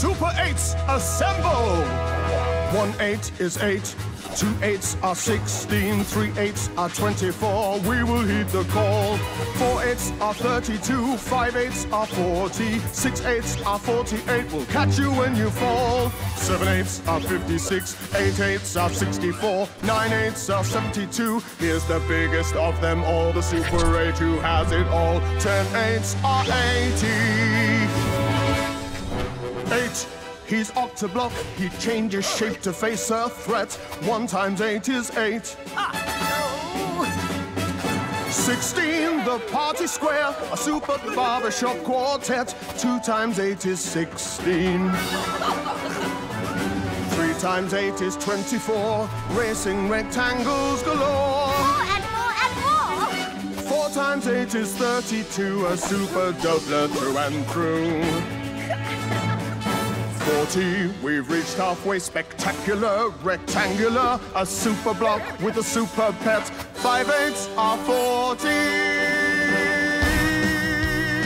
Super 8s, assemble! 1 8 is 8, 2 8s are 16, 3 8s are 24, we will heed the call. 4 8s are 32, 5 8s are 40, 6 8s are 48, we'll catch you when you fall. 7 8s are 56, 8 8s are 64, 9 8s are 72, here's the biggest of them all, the Super 8 who has it all. 10 8s are 80. 8. He's Octoblock, he changes shape to face a threat. 1 times 8 is 8. Ah, no. 16, the party square, a super barbershop quartet. 2 times 8 is 16. 3 times 8 is 24, racing rectangles galore. 4 and 4 and 4. 4 times 8 is 32, a super doubler through and through. 40, we've reached halfway, spectacular, rectangular, a super block with a super pet. 5 8s are 40.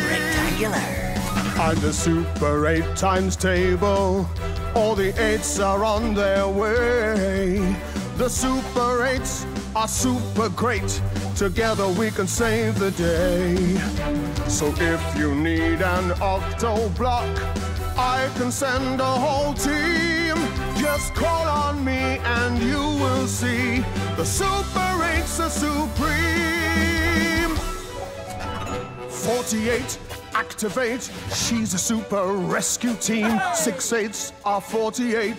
Rectangular. And the Super 8 times table, all the 8s are on their way. The Super 8s are super great, together we can save the day. So if you need an Octoblock, I can send a whole team. Just call on me and you will see the Super 8's are supreme. 48, activate. She's a super rescue team. 6 8s are 48.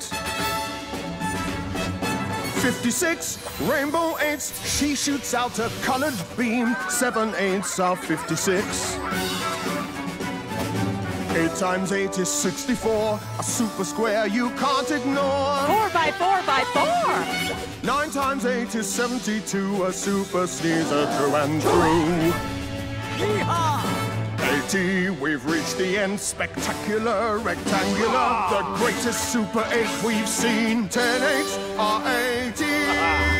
56, rainbow 8s. She shoots out a colored beam. 7 8s are 56. 8 times 8 is 64, a super square you can't ignore. 4 by 4 by 4. 9 times 8 is 72, a super sneezer through and through. Yeehaw! 80, we've reached the end, spectacular, rectangular, the greatest Super 8 we've seen. 10 8s are 80.